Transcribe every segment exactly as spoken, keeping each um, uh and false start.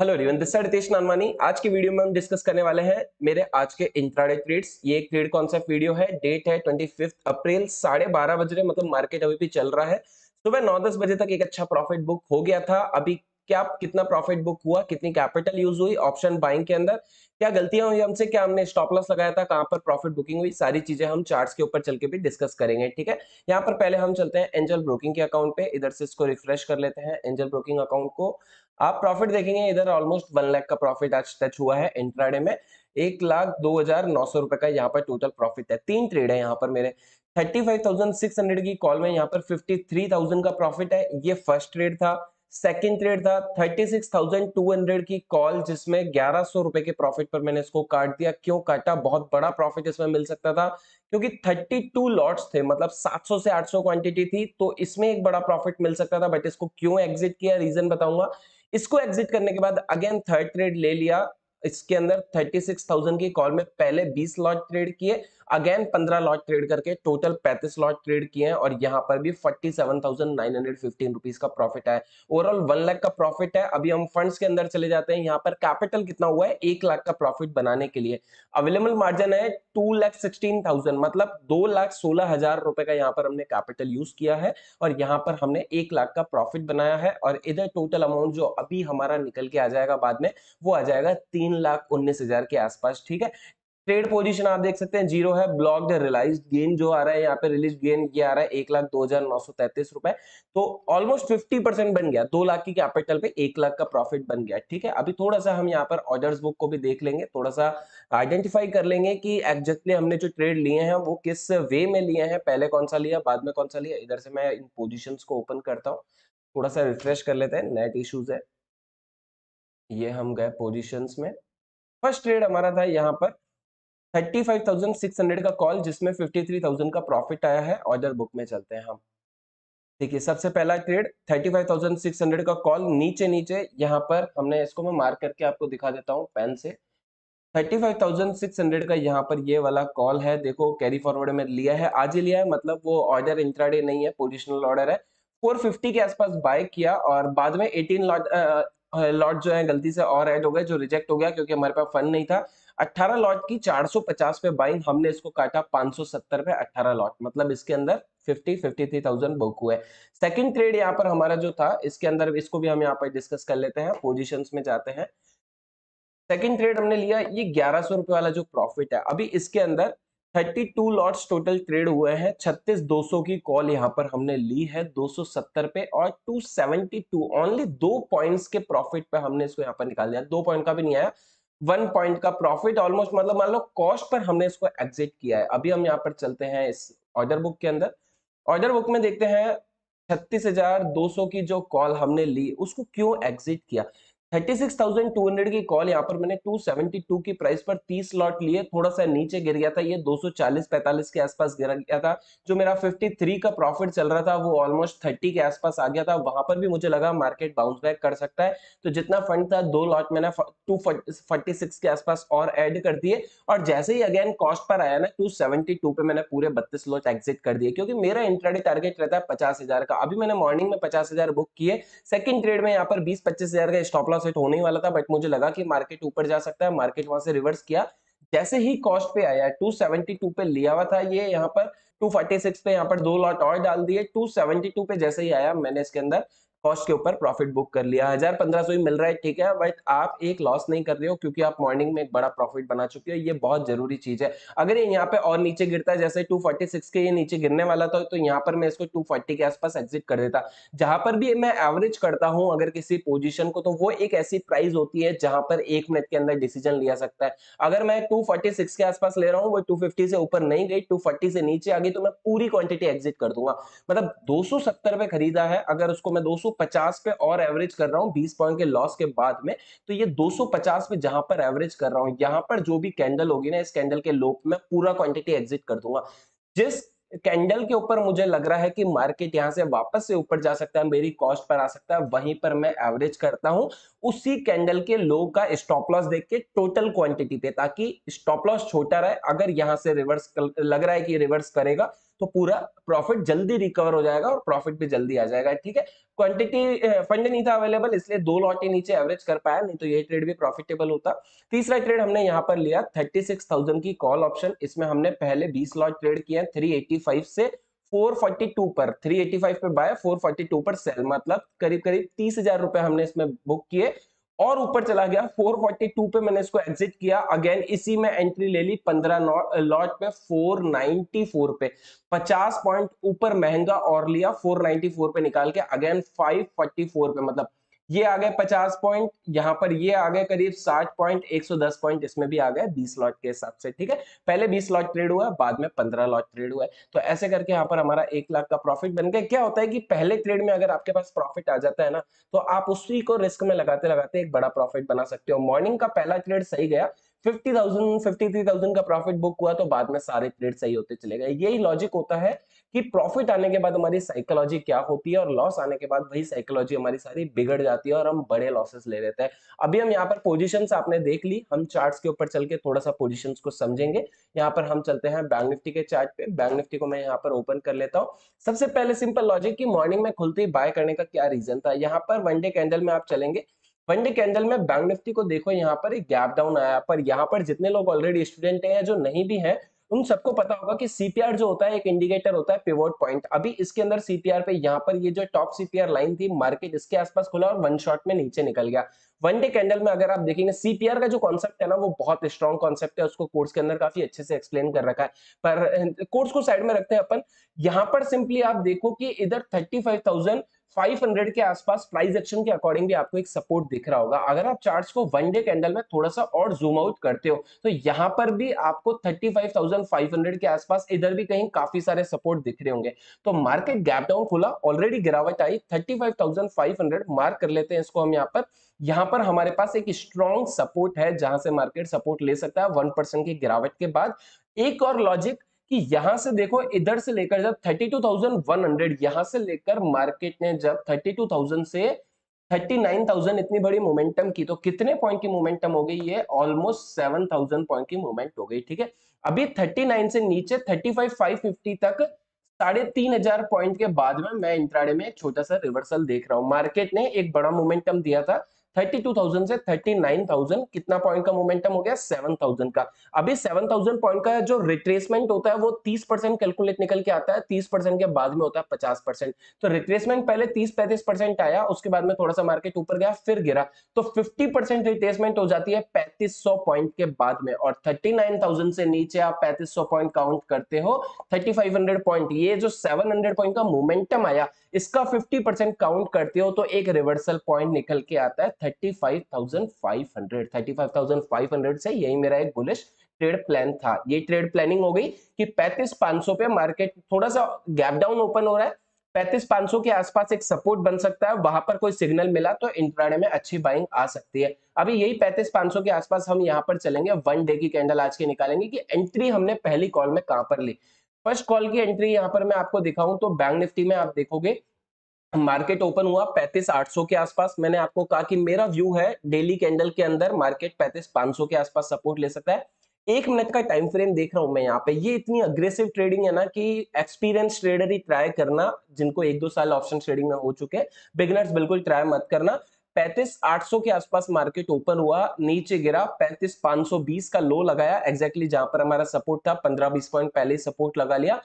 Hello everyone, this is Hitesh Nainwani. आज की video में हम डिस्कस करने वाले हैं मेरे आज के इंट्राडे ट्रेड्स। ये एक ट्रेड कॉन्सेप्ट वीडियो है। डेट है पच्चीस अप्रैल साढ़े बारह बजे, मतलब मार्केट अभी भी चल रहा है। सुबह नौ दस बजे तक एक अच्छा प्रॉफिट बुक हो गया था। अभी क्या कितना प्रॉफिट बुक हुआ, कितनी कैपिटल यूज हुई, ऑप्शन बाइंग के अंदर क्या गलतियां हुई हमसे, क्या हमने स्टॉप लॉस लगाया था, कहां पर प्रॉफिट बुकिंग हुई, सारी चीजें हम चार्ट्स के ऊपर चल के भी डिस्कस करेंगे। ठीक है, यहाँ पर पहले हम चलते हैं एंजल ब्रोकिंग के अकाउंट पे। इधर से इसको रिफ्रेश कर लेते हैं। एंजल ब्रोकिंग अकाउंट को आप प्रॉफिट देखेंगे। इधर ऑलमोस्ट वन लाख का प्रॉफिट आज टच हुआ है इंट्राडे में। एक लाख दो हजार नौ सौ रुपए का यहाँ पर टोटल प्रॉफिट है। तीन ट्रेड है यहाँ पर मेरे। Thirty five thousand six hundred की कॉल में यहाँ पर फिफ्टी थ्री थाउजेंड का प्रॉफिट है। ये फर्स्ट ट्रेड था। सेकेंड ट्रेड था thirty six thousand two hundred की कॉल, जिसमें ग्यारह सौ रुपए के प्रॉफिट पर मैंने इसको काट दिया। क्यों काटा? बहुत बड़ा प्रॉफिट इसमें मिल सकता था क्योंकि थर्टी टू लॉट्स थे, मतलब सात सौ से आठ सौ क्वांटिटी थी, तो इसमें एक बड़ा प्रॉफिट मिल सकता था। बट इसको क्यों एग्जिट किया, रीजन बताऊंगा। इसको एग्जिट करने के बाद अगेन थर्ड ट्रेड ले लिया। इसके अंदर थर्टी सिक्स थाउजेंड की कॉल में पहले बीस लॉट ट्रेड किए, अगेन पंद्रह लॉट ट्रेड करके टोटल पैंतीस लॉट ट्रेड किए हैं और यहाँ पर भी सैंतालीस हज़ार नौ सौ पंद्रह रुपीस का प्रॉफिट है। ओवरऑल वन लाख का प्रॉफिट है। अभी हम फंड्स के अंदर चले जाते हैं। यहाँ पर कैपिटल कितना हुआ है, एक लाख का प्रॉफिट बनाने के लिए अवेलेबल मार्जिन है टू लाख सिक्सटीन थाउजेंड, मतलब दो लाख सोलह हजार रुपए का यहाँ पर हमने कैपिटल यूज किया है और यहाँ पर हमने एक लाख का प्रॉफिट बनाया है। और इधर टोटल अमाउंट जो अभी हमारा निकल के आ जाएगा बाद में, वो आ जाएगा तीन लाख उन्नीस हजार के आसपास। ठीक है, ट्रेड पोजीशन आप देख सकते हैं जीरो है। ब्लॉक्ड रिलाइज गेन जो आ रहा है यहाँ पे, रिलीज गेन ये आ रहा है एक लाख दो हजार नौ सौ तैतीस रुपए, तो ऑलमोस्ट फिफ्टी परसेंट बन गया। दो लाख की कैपिटल पे एक लाख का प्रॉफिट बन गया। ठीक है, अभी थोड़ा सा हम यहाँ पर ऑर्डर्स बुक को भी देख लेंगे, थोड़ा सा आइडेंटिफाई कर लेंगे कि एग्जैक्टली हमने जो ट्रेड लिए हैं वो किस वे में लिए हैं, पहले कौन सा लिया, बाद में कौन सा लिया। इधर से मैं इन पोजिशन को ओपन करता हूँ, थोड़ा सा रिफ्रेश कर लेते हैं। नेट इशूज है, ये हम गए पोजिशंस में। फर्स्ट ट्रेड हमारा था यहाँ पर thirty five thousand six hundred का कॉल, जिसमें फिफ्टी थ्री थाउजेंड का प्रॉफिट आया है। ऑर्डर बुक में चलते हैं हम। देखिए, सबसे पहला trade thirty five thousand six hundred का कॉल। नीचे नीचे यहाँ पर हमने इसको मैं मार्क करके आपको दिखा देता हूँ पेन से। Thirty five thousand six hundred का यहाँ पर ये वाला कॉल है। देखो, कैरी फॉरवर्ड में लिया है, आज ही लिया है, मतलब वो ऑर्डर इंट्राडे नहीं है, पोजिशनल ऑर्डर है। फोर फिफ्टी के आसपास बाय किया और बाद में एटीन लॉट लॉट जो है गलती से और ऐड हो गए, जो रिजेक्ट हो गया क्योंकि हमारे पास फंड नहीं था। अठारह लॉट की चार सौ पचास पे बाइंग, हमने इसको काटा पाँच सौ सत्तर पे। अठारह लॉट, मतलब इसके अंदर फिफ्टी थ्री थाउजेंड बुक हुए। सेकंड ट्रेड यहाँ पर हमारा जो था, इसके अंदर इसको भी हम यहाँ पर डिस्कस कर लेते हैं। पोजीशंस में जाते हैं। सेकंड ट्रेड हमने लिया ये ग्यारह सौ रुपए वाला जो प्रॉफिट है। अभी इसके अंदर thirty two lots total trade हुए हैं। छत्तीस दो सौ की कॉल यहाँ पर हमने ली है दो सौ सत्तर पे और टू सेवेंटी टू, ओनली दो पॉइंट्स के प्रॉफिट पे हमने इसको यहाँ पर निकाल दिया। दो पॉइंट का भी नहीं आया, वन पॉइंट का प्रॉफिट ऑलमोस्ट, मतलब मान लो कॉस्ट पर हमने इसको एग्जिट किया है। अभी हम यहाँ पर चलते हैं इस ऑर्डर बुक के अंदर। ऑर्डर बुक में देखते हैं छत्तीस हज़ार दो सौ की जो कॉल हमने ली, उसको क्यों एग्जिट किया। Thirty six thousand two hundred की कॉल यहाँ पर मैंने टू सेवेंटी टू की प्राइस पर तीस लॉट लिए। थोड़ा सा नीचे गिर गया था, ये दो सौ चालीस पैंतालीस के आसपास गिर गया था। जो मेरा फिफ्टी थ्री का प्रॉफिट चल रहा था वो ऑलमोस्ट थर्टी के आसपास आ गया था। वहां पर भी मुझे लगा मार्केट बाउंस बैक कर सकता है, तो जितना फंड था दो लॉट मैंने टू फोर्टी सिक्स के आसपास और ऐड कर दिए। और जैसे ही अगेन कॉस्ट पर आया ना टू सेवेंटी टू पे, मैंने पूरे बत्तीस लॉट एग्जिट कर दिए क्योंकि मेरा इंट्राडे टारगेट रहता है पचास हजार का। अभी मैंने मॉर्निंग में पचास हजार बुक किए। सेकंड ट्रेड में यहाँ पर बीस पच्चीस हजार का स्टॉप सेट होने वाला था, बट मुझे लगा कि मार्केट ऊपर जा सकता है, मार्केट वहां से रिवर्स किया। जैसे ही कॉस्ट पे आया टू सेवेंटी टू पे लिया हुआ था ये, यहाँ पर टू फोर्टी सिक्स पे यहाँ पर दो लॉट और डाल दिए। टू सेवेंटी टू पे जैसे ही आया, मैंने इसके अंदर कॉस्ट के ऊपर प्रॉफिट बुक कर लिया। हजार पंद्रह सौ ही मिल रहा है, ठीक है, बट आप एक लॉस नहीं कर रहे हो क्योंकि आप मॉर्निंग में एक बड़ा प्रॉफिट बना चुके हो। ये बहुत जरूरी चीज है। अगर ये यहाँ पे और नीचे गिरता है, जैसे टू फोर्टी सिक्स के ये नीचे गिरने वाला था, तो यहाँ पर मैं इसको टू फोर्टी के आसपास एग्जिट कर देता। जहां पर भी मैं एवरेज करता हूँ अगर किसी पोजिशन को, तो वो एक ऐसी प्राइस होती है जहां पर एक मिनट के अंदर डिसीजन लिया सकता है। अगर मैं टू फोर्टी सिक्स के आसपास ले रहा हूँ, वो टू फिफ्टी से ऊपर नहीं गई, टू फोर्टी से नीचे आ गई, तो मैं पूरी क्वांटिटी एग्जिट कर दूंगा। मतलब दो सौ सत्तर पे खरीदा है, अगर उसको मैं दो सौ पचास पे और एवरेज कर रहा हूं बीस पॉइंट के लॉस के बाद में, तो ये दो सौ पचास पे जहां पर एवरेज कर रहा हूं, यहां पर जो भी कैंडल होगी ना, इस कैंडल के लोप में पूरा क्वांटिटी एग्जिट कर दूंगा। जिस कैंडल के ऊपर मुझे लग रहा है कि मार्केट यहां से वापस से ऊपर जा सकता है, मेरी कॉस्ट पर आ सकता है, वहीं पर मैं एवरेज करता हूं। उसी कैंडल के लो का स्टॉप लॉस देख के टोटल क्वांटिटी पे, ताकि स्टॉप लॉस छोटा रहे। अगर यहां से रिवर्स लग रहा है कि रिवर्स करेगा, तो पूरा प्रॉफिट जल्दी रिकवर हो जाएगा और प्रॉफिट भी जल्दी आ जाएगा। ठीक है, क्वांटिटी फंड नहीं था अवेलेबल इसलिए दो लॉटे नीचे एवरेज कर पाया, नहीं तो ये ट्रेड भी प्रॉफिटेबल होता। तीसरा ट्रेड हमने यहाँ पर लिया थर्टी सिक्स थाउजेंड की कॉल ऑप्शन, इसमें हमने पहले बीस लॉट ट्रेड किया थ्री एटी फाइव से फोर फोर्टी टू पर, थ्री एटी फाइव पे बाय फोर फोर्टी टू पर सेल, मतलब करीब करीब तीस हजार रुपए हमने इसमें बुक किए और ऊपर चला गया। फोर फोर्टी टू पे मैंने इसको एग्जिट किया, अगेन इसी में एंट्री ले ली पंद्रह लॉट पे फोर नाइंटी फोर पे, पचास पॉइंट ऊपर महंगा और लिया फोर नाइंटी फोर पे निकाल के, अगेन फाइव फोर्टी फोर पे, मतलब ये आ गए पचास पॉइंट, यहाँ पर ये आ गए करीब साठ पॉइंट, एक सौ दस पॉइंट इसमें भी आ गए बीस लॉट के हिसाब से। ठीक है, पहले बीस लॉट ट्रेड हुआ, बाद में पंद्रह लॉट ट्रेड हुआ है, तो ऐसे करके यहाँ पर हमारा एक लाख का प्रॉफिट बन गया। क्या होता है कि पहले ट्रेड में अगर आपके पास प्रॉफिट आ जाता है ना, तो आप उसी को रिस्क में लगाते लगाते एक बड़ा प्रॉफिट बना सकते हो। मॉर्निंग का पहला ट्रेड सही गया, fifty thousand fifty three thousand का प्रॉफिट बुक हुआ, तो बाद में सारे ट्रेड सही होते चले गए। यही लॉजिक होता है कि प्रॉफिट आने के बाद हमारी साइकोलॉजी क्या होती है और लॉस आने के बाद वही साइकोलॉजी हमारी सारी बिगड़ जाती है और हम बड़े लॉसेस ले लेते हैं। अभी हम यहाँ पर पोजीशंस आपने देख ली, हम चार्ट्स के ऊपर चल के थोड़ा सा पोजीशंस को समझेंगे। यहाँ पर हम चलते हैं बैंक निफ्टी के चार्ट पे, बैंक निफ्टी को मैं यहाँ पर ओपन कर लेता हूँ। सबसे पहले सिंपल लॉजिक की मॉर्निंग में खुलते ही बाय करने का क्या रीजन था। यहाँ पर वनडे कैंडल में आप चलेंगे, वनडे कैंडल में बैंक निफ्टी को देखो, यहाँ पर एक गैप डाउन आया, पर यहाँ पर जितने लोग ऑलरेडी स्टूडेंट हैं या जो नहीं भी हैं उन सबको पता होगा कि सीपीआर जो होता है एक इंडिकेटर होता है, पिवोट पॉइंट। अभी इसके अंदर सीपीआर पे यहाँ पर ये जो टॉप सीपीआर लाइन थी, मार्केट इसके आसपास खुला और वन शॉट में नीचे निकल गया। वन डे कैंडल में अगर आप देखेंगे, सीपीआर का जो कॉन्सेप्ट है ना वो बहुत स्ट्रॉन्ग कॉन्सेप्ट है, उसको कोर्स के अंदर काफी अच्छे से एक्सप्लेन कर रखा है, पर कोर्स को साइड में रखते हैं अपन। यहाँ पर सिंपली आप देखो कि इधर thirty five thousand five hundred के आसपास प्राइस एक्शन के अकॉर्डिंग भी आपको एक सपोर्ट दिख रहा होगा। अगर आप चार्ट्स को वन डे कैंडल में थोड़ा सा और जूम आउट करते हो तो यहाँ पर भी आपको thirty five thousand five hundred के आसपास इधर भी कहीं काफी सारे सपोर्ट दिख रहे होंगे। तो मार्केट गैप डाउन खुला, ऑलरेडी गिरावट आई, thirty five thousand five hundred mark कर लेते हैं इसको हम। यहाँ पर यहाँ पर हमारे पास एक स्ट्रॉन्ग सपोर्ट है जहां से मार्केट सपोर्ट ले सकता है वन परसेंट की गिरावट के बाद। एक और लॉजिक कि यहां से देखो, इधर से लेकर जब thirty two thousand one hundred, यहां से लेकर मार्केट ने जब थर्टी टू थाउजेंड से थर्टी नाइन थाउजेंड इतनी बड़ी मोमेंटम की, तो कितने पॉइंट की मोमेंटम हो गई, ये ऑलमोस्ट सेवन थाउजेंड पॉइंट की मोमेंट हो गई। ठीक है, अभी थर्टी नाइन से नीचे thirty five thousand five fifty तक साढ़े तीन हजार पॉइंट के बाद में मैं इंट्राडे में एक छोटा सा रिवर्सल देख रहा हूँ। मार्केट ने एक बड़ा मोमेंटम दिया था थर्टी टू थाउजेंड से थर्टी नाइन थाउजेंड, कितना पॉइंट का मोमेंटम हो गया, सेवन थाउजेंड का। अभी सेवन थाउजेंड पॉइंट का जो रिट्रेसमेंट होता है वो तीस परसेंट कैलकुलेट निकल के आता है, तीस परसेंट के बाद में होता है पचास परसेंट। तो रिट्रेसमेंट पहले तीस पैंतीस परसेंट आया, उसके बाद में थोड़ा सा मार्केट ऊपर गया, फिर गिरा, तो फिफ्टी परसेंट रिट्रेसमेंट हो जाती है पैंतीस सौ पॉइंट के बाद में। और थर्टी नाइन थाउजेंड से नीचे आप पैंतीस सौ पॉइंट काउंट करते हो, थर्टी फाइव हंड्रेड पॉइंट, ये जो सेवन हंड्रेड पॉइंट का मोमेंटम आया इसका फिफ्टी परसेंट काउंट करते हो तो एक रिवर्सल पॉइंट निकल के आता है thirty five thousand five hundred. Thirty five thousand five hundred से यही मेरा एक बुलिश ट्रेड प्लान था। ये ट्रेड प्लानिंग हो गई कि पैंतीस हज़ार पाँच सौ पे मार्केट थोड़ा सा गैप डाउन ओपन हो रहा है, पैंतीस हज़ार पाँच सौ के आसपास एक सपोर्ट बन सकता है, वहां पर कोई सिग्नल मिला तो इंट्राडे में अच्छी बाइंग आ सकती है। अभी यही पैंतीस हज़ार पाँच सौ के आसपास हम यहाँ पर चलेंगे, वन डे की कैंडल आज के निकालेंगे कि एंट्री हमने पहली कॉल में कहां पर ली। फर्स्ट कॉल की एंट्री यहाँ पर मैं आपको दिखाऊं तो बैंक निफ्टी में आप देखोगे मार्केट ओपन हुआ पैंतीस हज़ार आठ सौ के आसपास। मैंने आपको कहा कि मेरा व्यू है डेली कैंडल के अंदर मार्केट पैंतीस हज़ार पाँच सौ के आसपास सपोर्ट ले सकता है। एक मिनट का टाइम फ्रेम देख रहा हूं मैं यहाँ पे। ये इतनी अग्रेसिव ट्रेडिंग है ना कि एक्सपीरियंस ट्रेडर ही ट्राई करना, जिनको एक दो साल ऑप्शन ट्रेडिंग में हो चुके, बिगिनर्स बिल्कुल ट्राई मत करना। पैंतीस हज़ार आठ सौ के आसपास मार्केट ओपन हुआ, नीचे गिरा, पैंतीस हज़ार पाँच सौ बीस का लो लगाया, एग्जैक्टली जहां पर हमारा सपोर्ट था, पंद्रह बीस पॉइंट पहले सपोर्ट लगा लिया।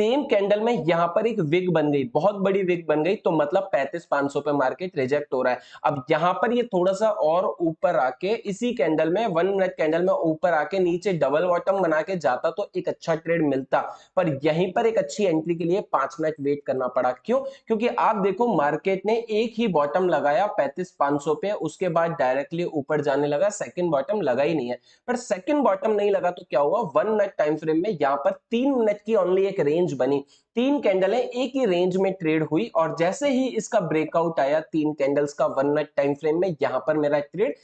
सेम कैंडल में यहां पर एक विग बन गई, बहुत बड़ी विग बन गई, तो मतलब पैंतीस हज़ार पाँच सौ पे मार्केट रिजेक्ट हो रहा है। अब यहां पर ये थोड़ा सा और ऊपर आके इसी कैंडल में वन मिनट कैंडल में ऊपर आके नीचे डबल बॉटम बना के जाता तो एक अच्छा ट्रेड मिलता, पर यहीं पर एक अच्छी एंट्री के लिए पांच मिनट वेट करना पड़ा। क्यों? क्योंकि आप देखो मार्केट ने एक ही बॉटम लगाया पैंतीस हज़ार पाँच सौ पे, उसके बाद डायरेक्टली ऊपर जाने लगा, सेकेंड बॉटम लगा ही नहीं है। पर सेकेंड बॉटम नहीं लगा तो क्या हुआ, वन मिनट टाइम फ्रेम में यहाँ पर तीन मिनट की ओनली एक रेंज बनी, तीन कैंडलें एक ही रेंज में ट्रेड हुई और जैसे ही इसका ब्रेकआउट आया तीन कैंडल्स का वन मिनट टाइम फ्रेम में, यहां पर मेरा ट्रेड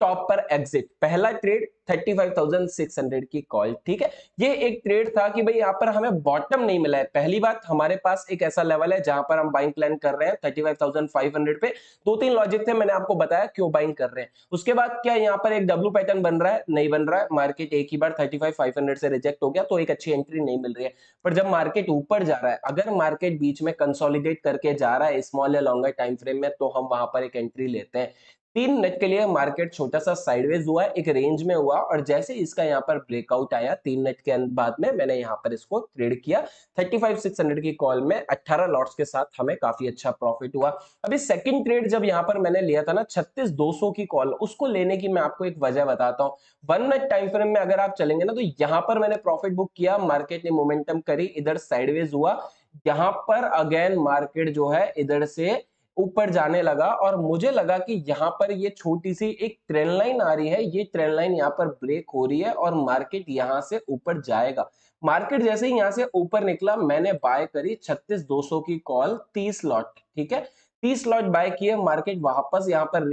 टॉप पर एग्जिट, पहला trade thirty five thousand six hundred की कॉल, ठीक है। ये एक ट्रेड था कि भाई यहाँ पर हमें बॉटम नहीं मिला है। पहली बात, हमारे पास एक ऐसा लेवल है जहां पर हम बाइंग प्लान कर रहे हैं thirty five thousand five hundred पे। दो तीन लॉजिक थे, मैंने आपको बताया क्यों बाइंग कर रहे हैं। उसके बाद क्या यहाँ पर एक डब्ल्यू पैटर्न बन रहा है, नहीं बन रहा है। मार्केट एक ही बार thirty five thousand five hundred से रिजेक्ट हो गया तो एक अच्छी एंट्री नहीं मिल रही है। पर जब मार्केट ऊपर जा रहा है, अगर मार्केट बीच में कंसोलिडेट करके जा रहा है स्मॉल या लॉन्गर टाइम फ्रेम में, तो हम वहां पर एक एंट्री लेते हैं। तीन मिनट के लिए मार्केट छोटा सा साइडवेज हुआ, एक रेंज में हुआ, और जैसे इसका यहाँ पर ब्रेकआउट आया तीन मिनट के बाद में मैंने यहाँ पर इसको ट्रेड किया थर्टी फाइव सिक्स हंड्रेड की कॉल में। अठारह लॉट्स के साथ हमें काफी अच्छा प्रॉफिट हुआ। अभी सेकंड ट्रेड जब यहाँ पर मैंने लिया था ना थर्टी सिक्स टू हंड्रेड की कॉल, उसको लेने की मैं आपको एक वजह बताता हूँ। वन मिनट टाइम फ्रेम में अगर आप चलेंगे ना, तो यहाँ पर मैंने प्रॉफिट बुक किया, मार्केट ने मोमेंटम करी, इधर साइडवेज हुआ, यहाँ पर अगेन मार्केट जो है इधर से ऊपर जाने लगा और मुझे लगा कि यहाँ पर ये छोटी सी एक ट्रेंड लाइन आ रही है, ये ट्रेंड लाइन यहाँ पर ब्रेक हो रही है और मार्केट यहाँ से ऊपर जाएगा। मार्केट जैसे ही यहाँ से ऊपर निकला, मैंने बाय करी थर्टी सिक्स टू हंड्रेड की कॉल, तीस लॉट, ठीक है। तीस लॉट बाय किए, मार्केट वापस यहाँ पर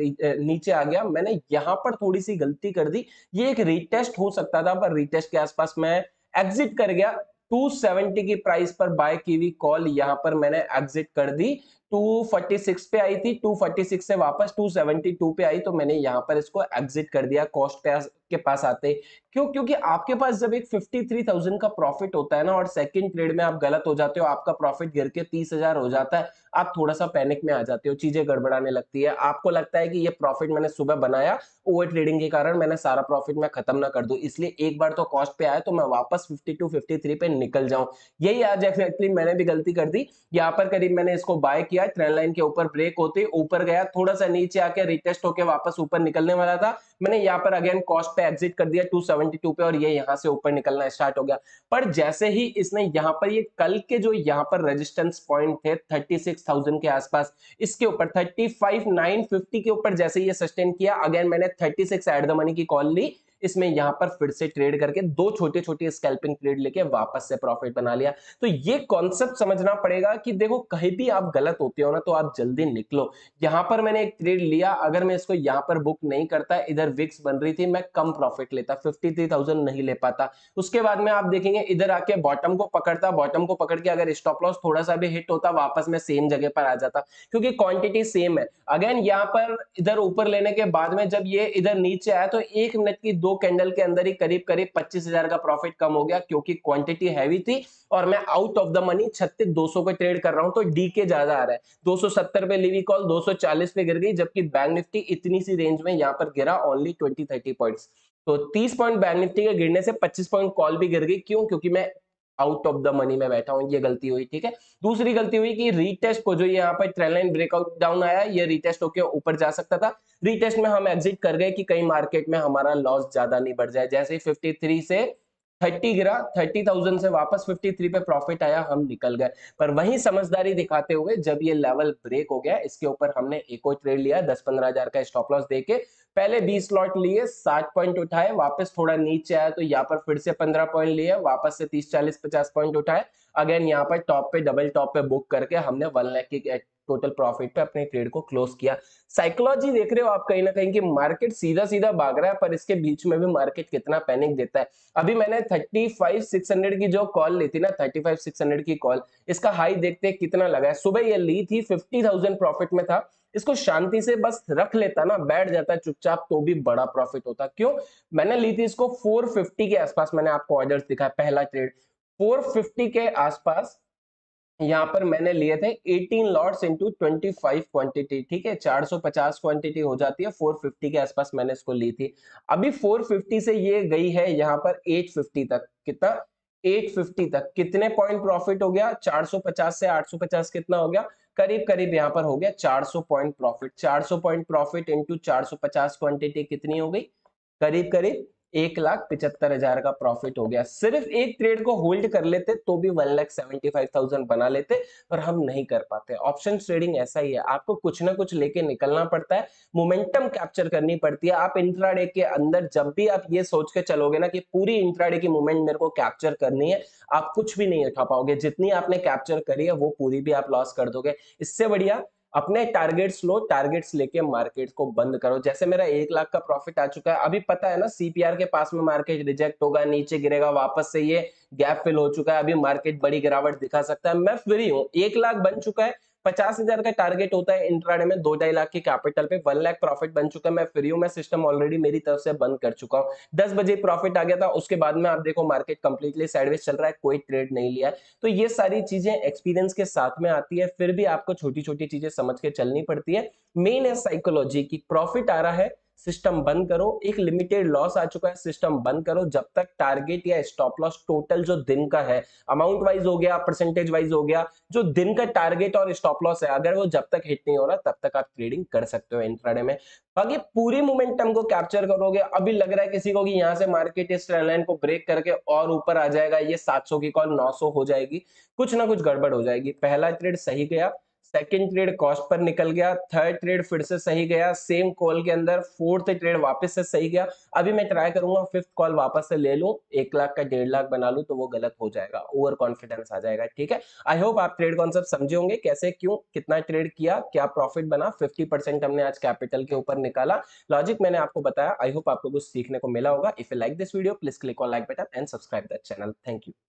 नीचे आ गया। मैंने यहाँ पर थोड़ी सी गलती कर दी, ये एक रिटेस्ट हो सकता था, पर रिटेस्ट के आसपास मैं एग्जिट कर गया। टू सेवेंटी की प्राइस पर बाय की हुई कॉल यहाँ पर मैंने एग्जिट कर दी। टू फोर्टी सिक्स पे आई थी, टू फोर्टी सिक्स से वापस टू सेवेंटी टू पे आई, तो मैंने यहाँ पर इसको एग्जिट कर दिया कॉस्ट के पास आते। क्यों? क्योंकि आपके पास जब एक फिफ्टी थ्री थाउजेंड का प्रॉफिट होता है ना, और सेकंड ट्रेड में आप गलत हो जाते हो, आपका प्रॉफिट गिर के तीस हज़ार हो जाता है, आप थोड़ा सा पैनिक में आ जाते हो, चीजें गड़बड़ाने लगती है। आपको लगता है कि ये प्रॉफिट मैंने सुबह बनाया, ओवर ट्रेडिंग के कारण मैंने सारा प्रॉफिट मैं खत्म ना कर दूं, इसलिए एक बार तो कॉस्ट पे आया तो मैं वापस फिफ्टी टू फिफ्टी थ्री पे निकल जाऊं। यही आज एक्जैक्टली मैंने भी गलती कर दी। यहाँ पर करीब मैंने इसको बाय किया, ट्रेंड लाइन के ऊपर ब्रेक होते ऊपर गया, थोड़ा सा नीचे आके रिटेस्ट होकर वापस ऊपर निकलने वाला था। मैंने यहाँ पर अगेन कॉस्ट पे एग्जिट कर दिया टू सेवेंटी टू पे और ये यहाँ से ऊपर निकलना स्टार्ट हो गया। पर जैसे ही इसने यहाँ पर ये कल के जो यहाँ पर रेजिस्टेंस पॉइंट थे थर्टी सिक्स थाउजेंड के आसपास, इसके ऊपर थर्टी फाइव नाइन फिफ्टी के ऊपर जैसे ये सस्टेन किया, अगेन मैंने thirty six at the money की कॉल ली। इसमें यहाँ पर फिर से ट्रेड करके दो छोटे छोटे स्कैल्पिंग ट्रेड लेके वापस से प्रॉफिट बना लिया। तो ये कॉन्सेप्ट समझना पड़ेगा कि देखो, कहीं भी आप गलत होते हो ना तो आप जल्दी निकलो। यहाँ पर मैंने एक ट्रेड लिया, अगर मैं इसको यहाँ पर बुक नहीं करता, इधर विक्स बन रही थी, मैं कम प्रॉफिट लेता, फिफ्टी थ्री थाउजेंड नहीं ले पाता। उसके बाद में आप देखेंगे इधर आके बॉटम को पकड़ता, बॉटम को पकड़ के अगर स्टॉप लॉस थोड़ा सा भी हिट होता वापस में सेम जगह पर आ जाता, क्योंकि क्वांटिटी सेम है। अगेन यहाँ पर इधर ऊपर लेने के बाद में जब ये इधर नीचे आया तो एक मिनट की दो कैंडल के अंदर ही करीब करीब पच्चीस हज़ार का प्रॉफिट कम हो गया, क्योंकि क्वांटिटी हैवी थी और मैं out of the money thirty six two hundred पे ट्रेड कर रहा हूं तो डीके ज्यादा आ रहा है। टू सेवेंटी पे लीवी कॉल टू फोर्टी पे गिर गई, जबकि बैंक निफ्टी इतनी सी रेंज में यहां पर गिरा ओनली ट्वेंटी थर्टी पॉइंट्स। तो तीस पॉइंट बैंक निफ्टी के गिरने से पच्चीस पॉइंट कॉल भी गिर गई। क्यों? क्योंकि मैं आउट ऑफ द मनी में बैठा हूं। ये गलती हुई, ठीक है। दूसरी गलती हुई कि रीटेस्ट को जो यहाँ पर ट्रेंड लाइन ब्रेकआउट डाउन आया, ये रीटेस्ट होके ऊपर जा सकता था। रीटेस्ट में हम एग्जिट कर गए कि कहीं मार्केट में हमारा लॉस ज्यादा नहीं बढ़ जाए। जैसे ही फिफ्टी थ्री से थर्टी गिरा, थर्टी थाउजेंड से वापस फिफ्टी थ्री पे प्रॉफिट आया, हम निकल गए। पर वही समझदारी दिखाते हुए जब ये लेवल ब्रेक हो गया, इसके ऊपर हमने एक और ट्रेड लिया दस पंद्रह हज़ार का स्टॉप लॉस देके। पहले बीस लॉट लिए, साठ पॉइंट उठाए, वापस थोड़ा नीचे आया तो यहाँ पर फिर से पंद्रह पॉइंट लिए, वापस से तीस चालीस पचास पॉइंट उठाए। अगेन यहाँ पर टॉप पे डबल टॉप पे बुक करके हमने वन लाख की टोटल प्रॉफिट पे अपने ट्रेड को क्लोज किया। साइकोलॉजी देख रहे हो आप कहीं ना कहीं कि मार्केट सीधा सीधा भाग रहा है, पर इसके बीच में भी मार्केट कितना पैनिक देता है। अभी मैंने थर्टी फाइव सिक्स हंड्रेड की जो कॉल ली थी ना, थर्टी फाइव सिक्स हंड्रेड की कॉल, इसका हाई देखते कितना लगा है। सुबह ये ली थी फिफ्टी थाउजेंड प्रॉफिट में था, इसको शांति से बस रख लेता ना, बैठ जाता चुपचाप, तो भी बड़ा प्रॉफिट होता। क्यों? मैंने ली थी इसको फोर फिफ्टी के आसपास, मैंने आपको ऑर्डर्स दिखाया। पहला ट्रेड फोर फिफ्टी के आसपास यहाँ पर मैंने लिए थे eighteen lots into twenty five quantity, ठीक है। चार सौ पचास क्वांटिटी हो जाती है। फोर फिफ्टी के आसपास मैंने इसको ली थी। अभी फोर फिफ्टी से ये गई है यहाँ पर एट फिफ्टी तक। कितना? एट फिफ्टी तक। कितने पॉइंट प्रॉफिट हो गया? चार सौ पचास से आठ सौ पचास कितना हो गया? करीब करीब यहाँ पर हो गया चार सौ पॉइंट प्रॉफिट। चार सौ पॉइंट प्रॉफिट इनटू चार सौ पचास क्वांटिटी कितनी हो गई? करीब करीब एक लाख पिचहत्तर हजार का प्रॉफिट हो गया। सिर्फ एक ट्रेड को होल्ड कर लेते तो भी one lakh seventy five thousand बना लेते, पर हम नहीं कर पाते। ऑप्शन ट्रेडिंग ऐसा ही है, आपको कुछ ना कुछ लेके निकलना पड़ता है, मोमेंटम कैप्चर करनी पड़ती है। आप इंट्राडे के अंदर जब भी आप ये सोच के चलोगे ना कि पूरी इंट्राडे की मूवमेंट मेरे को कैप्चर करनी है, आप कुछ भी नहीं उठा पाओगे। जितनी आपने कैप्चर करी है वो पूरी भी आप लॉस कर दोगे। इससे बढ़िया अपने टारगेट्स लो, टारगेट्स लेके मार्केट को बंद करो। जैसे मेरा एक लाख का प्रॉफिट आ चुका है, अभी पता है ना सीपीआर के पास में मार्केट रिजेक्ट होगा, नीचे गिरेगा, वापस से ये गैप फिल हो चुका है, अभी मार्केट बड़ी गिरावट दिखा सकता है, मैं फ्री हूँ। एक लाख बन चुका है, पचास हजार का टारगेट होता है इंट्राडे में, दो ढाई लाख के कैपिटल पे वन लाख प्रॉफिट बन चुका है, मैं फ्री हूं, मैं सिस्टम ऑलरेडी मेरी तरफ से बंद कर चुका हूं। दस बजे प्रॉफिट आ गया था, उसके बाद में आप देखो मार्केट कंप्लीटली साइडवेज चल रहा है, कोई ट्रेड नहीं लिया। तो ये सारी चीजें एक्सपीरियंस के साथ में आती है, फिर भी आपको छोटी छोटी चीजें समझ के चलनी पड़ती है। मेन है साइकोलॉजी की प्रॉफिट आ रहा है सिस्टम बंद करो, एक लिमिटेड लॉस आ चुका है सिस्टम बंद करो, जब तक टारगेट या स्टॉप लॉस टोटल जो दिन का है, अमाउंट वाइज हो गया, परसेंटेज वाइज हो गया, जो दिन का टारगेट और स्टॉप लॉस है, अगर वो जब तक हिट नहीं हो रहा तब तक आप ट्रेडिंग कर सकते हो इंट्राडे में। बाकी पूरी मोमेंटम को कैप्चर करोगे। अभी लग रहा है किसी को कि यहाँ से मार्केट इस ट्रेंड लाइन को ब्रेक करके और ऊपर आ जाएगा, ये सात सौ की कॉल नौ सौ हो जाएगी, कुछ ना कुछ गड़बड़ हो जाएगी। पहला ट्रेड सही गया, सेकेंड ट्रेड कॉस्ट पर निकल गया, थर्ड ट्रेड फिर से सही गया सेम कॉल के अंदर, फोर्थ ट्रेड वापस से सही गया, अभी मैं ट्राई करूंगा फिफ्थ कॉल वापस से ले लूं, एक लाख का डेढ़ लाख बना लूं, तो वो गलत हो जाएगा, ओवर कॉन्फिडेंस आ जाएगा। ठीक है, आई होप आप ट्रेड कॉन्सेप्ट समझे होंगे, कैसे क्यों कितना ट्रेड किया, क्या प्रॉफिट बना, फिफ्टी परसेंट हमने आज कैपिटल के ऊपर निकाला, लॉजिक मैंने आपको बताया। आई होप आपको कुछ सीखने को मिला होगा। If you like this video please click on like button and subscribe the channel. Thank you.